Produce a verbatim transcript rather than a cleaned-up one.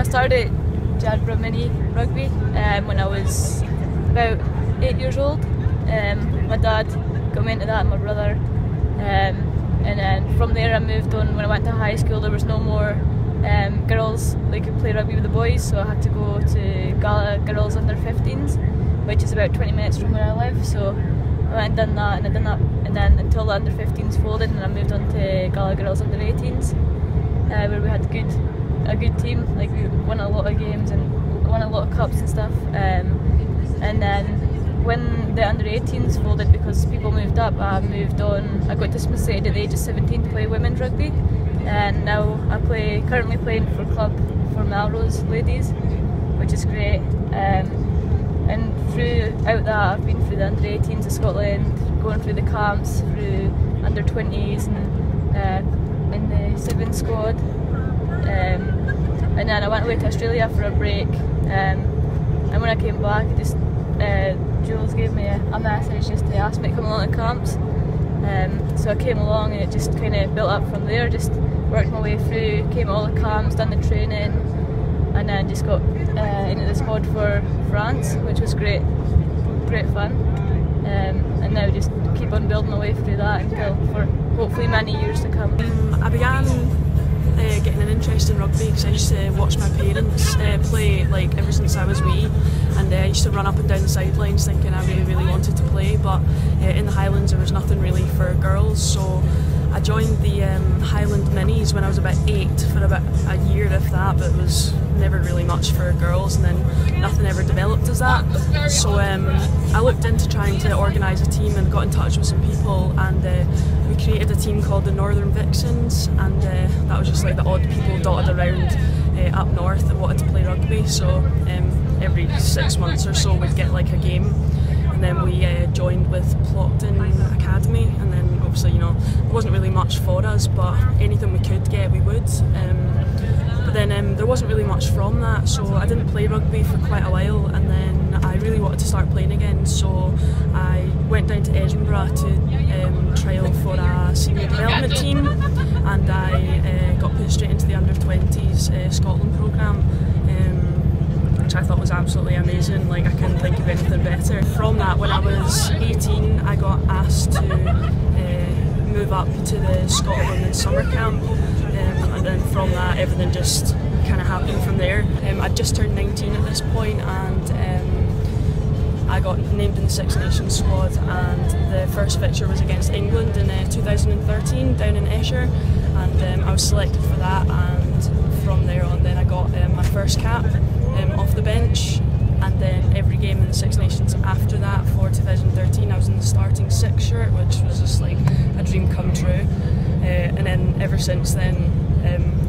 I started Jadborough Mini rugby um, when I was about eight years old. Um, my dad got me into that, and my brother, um, and then from there I moved on. When I went to high school, there was no more um, girls that could play rugby with the boys, so I had to go to Gala Girls Under Fifteens, which is about twenty minutes from where I live. So I went and done that, and I done that, and then until the Under fifteens folded, and I moved on to Gala Girls Under Eighteens, uh, where we had good a good team. Like, we won a lot of games and won a lot of cups and stuff. Um, and then. When the under eighteens folded because people moved up, I moved on. I got dismissed at the age of seventeen to play women's rugby, and now I play currently playing for club for Melrose Ladies, which is great. Um, and throughout that, I've been through the under eighteens of Scotland, going through the camps, through under twenties, and uh, in the Seven squad. Um, and then I went away to Australia for a break, um, and when I came back, I just Uh, Jules gave me a, a message just to ask me to come along to camps, um, so I came along, and it just kind of built up from there. Just worked my way through, came all the camps, done the training, and then just got uh, into the squad for France, which was great, great fun. Um, and now just keep on building my way through that until for hopefully many years to come. Um, I began uh, getting an interest in rugby because I used to watch my parents uh, play like ever since I was wee. And uh, I used to run up and down the sidelines thinking I really, really wanted to play, but uh, in the Highlands there was nothing really for girls, so I joined the um, Highland Minis when I was about eight for about a year, if that, but it was never really much for girls, and then nothing ever developed as that. So um, I looked into trying to organise a team and got in touch with some people, and uh, we created a team called the Northern Vixens, and uh, that was just like the odd people dotted around uh, up north that wanted to play rugby. So. Um, every six months or so we'd get like a game, and then we uh, joined with Plockton Academy, and then obviously, you know, there wasn't really much for us, but anything we could get we would, um, but then um, there wasn't really much from that, so I didn't play rugby for quite a while, and then I really wanted to start playing again, so I went down to Edinburgh to um, trial for a senior development team, and I uh, got put straight into the under twenties uh, Scotland programme, um, which I thought was absolutely amazing. Like, I couldn't think of anything better. From that, when I was eighteen, I got asked to uh, move up to the Scotland Women's Summer Camp, um, and then from that, everything just kind of happened from there. Um, I'd just turned nineteen at this point, and um, I got named in the Six Nations squad, and the first fixture was against England in uh, two thousand thirteen down in Esher, and um, I was selected for that, and from there on then I got um, my first cap. Um, off the bench, and then every game in the Six Nations after that for two thousand thirteen I was in the starting six shirt, which was just like a dream come true, uh, and then ever since then um,